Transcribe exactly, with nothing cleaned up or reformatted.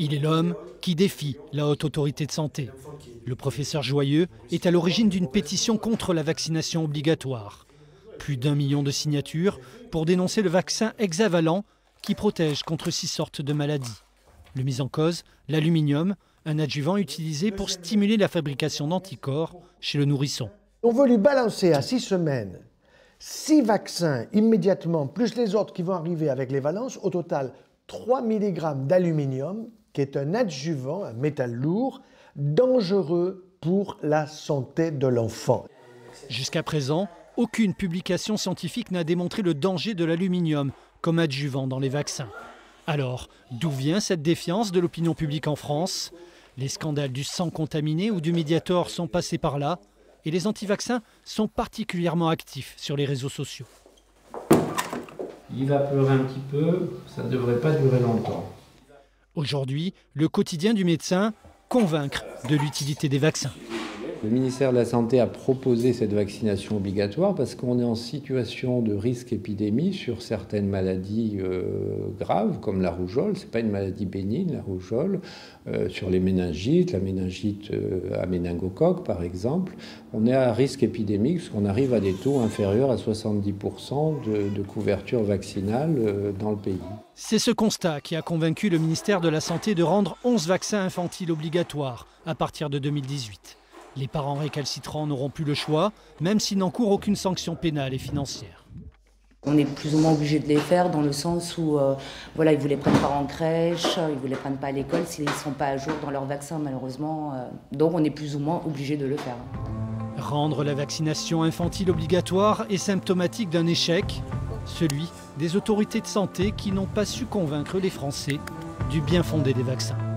Il est l'homme qui défie la Haute Autorité de Santé. Le professeur Joyeux est à l'origine d'une pétition contre la vaccination obligatoire. Plus d'un million de signatures pour dénoncer le vaccin hexavalent qui protège contre six sortes de maladies. Le mis en cause, l'aluminium, un adjuvant utilisé pour stimuler la fabrication d'anticorps chez le nourrisson. On veut lui balancer à six semaines, six vaccins immédiatement, plus les autres qui vont arriver avec les valences, au total trois milligrammes d'aluminium, qui est un adjuvant, un métal lourd, dangereux pour la santé de l'enfant. Jusqu'à présent, aucune publication scientifique n'a démontré le danger de l'aluminium comme adjuvant dans les vaccins. Alors, d'où vient cette défiance de l'opinion publique en France? Les scandales du sang contaminé ou du Mediator sont passés par là et les antivaccins sont particulièrement actifs sur les réseaux sociaux. Il va pleurer un petit peu, ça ne devrait pas durer longtemps. Aujourd'hui, le quotidien du médecin, convaincre de l'utilité des vaccins. Le ministère de la Santé a proposé cette vaccination obligatoire parce qu'on est en situation de risque épidémie sur certaines maladies euh, graves, comme la rougeole. Ce n'est pas une maladie bénigne, la rougeole. Euh, sur les méningites, la méningite euh, à méningocoque, par exemple, on est à risque épidémique parce qu'on arrive à des taux inférieurs à soixante-dix pour cent de, de couverture vaccinale euh, dans le pays. C'est ce constat qui a convaincu le ministère de la Santé de rendre onze vaccins infantiles obligatoires à partir de deux mille dix-huit. Les parents récalcitrants n'auront plus le choix, même s'ils n'encourent aucune sanction pénale et financière. On est plus ou moins obligé de les faire dans le sens où euh, voilà, ils ne vous les prennent pas en crèche, ils ne vous les prennent pas à l'école s'ils ne sont pas à jour dans leur vaccin malheureusement. Euh, donc on est plus ou moins obligé de le faire. Rendre la vaccination infantile obligatoire est symptomatique d'un échec, celui des autorités de santé qui n'ont pas su convaincre les Français du bien fondé des vaccins.